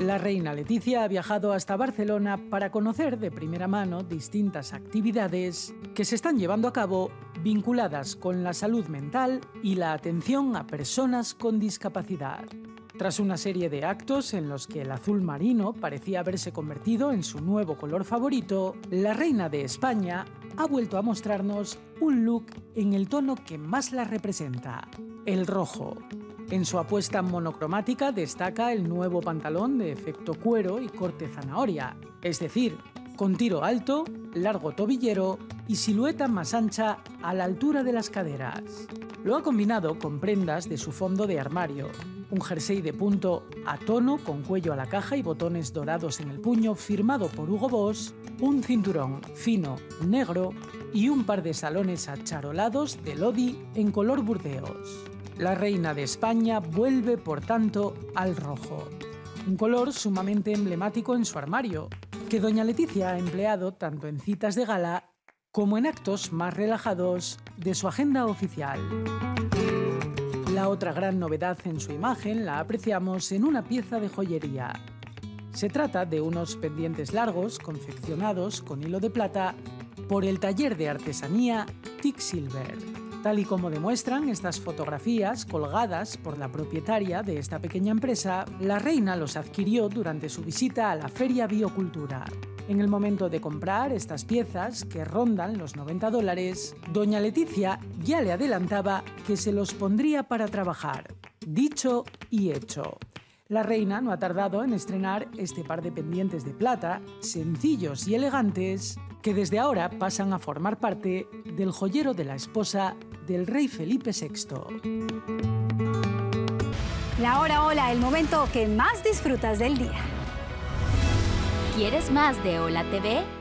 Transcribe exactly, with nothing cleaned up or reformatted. La reina Letizia ha viajado hasta Barcelona para conocer de primera mano distintas actividades que se están llevando a cabo vinculadas con la salud mental y la atención a personas con discapacidad. Tras una serie de actos en los que el azul marino parecía haberse convertido en su nuevo color favorito, la reina de España ha vuelto a mostrarnos un look en el tono que más la representa, el rojo. En su apuesta monocromática destaca el nuevo pantalón de efecto cuero y corte zanahoria, es decir, con tiro alto, largo tobillero y silueta más ancha a la altura de las caderas. Lo ha combinado con prendas de su fondo de armario, un jersey de punto a tono con cuello a la caja y botones dorados en el puño firmado por Hugo Boss, un cinturón fino negro y un par de salones acharolados de Lodi en color burdeos. La reina de España vuelve, por tanto, al rojo, un color sumamente emblemático en su armario, que doña Letizia ha empleado tanto en citas de gala como en actos más relajados de su agenda oficial. La otra gran novedad en su imagen la apreciamos en una pieza de joyería. Se trata de unos pendientes largos confeccionados con hilo de plata por el taller de artesanía Tic Silver, tal y como demuestran estas fotografías colgadas por la propietaria de esta pequeña empresa. La reina los adquirió durante su visita a la Feria Biocultura. En el momento de comprar estas piezas, que rondan los noventa dólares, doña Letizia ya le adelantaba que se los pondría para trabajar. Dicho y hecho. La reina no ha tardado en estrenar este par de pendientes de plata, sencillos y elegantes, que desde ahora pasan a formar parte del joyero de la esposa del rey Felipe sexto. La hora hola, el momento que más disfrutas del día. ¿Quieres más de ¡HOLA! T V?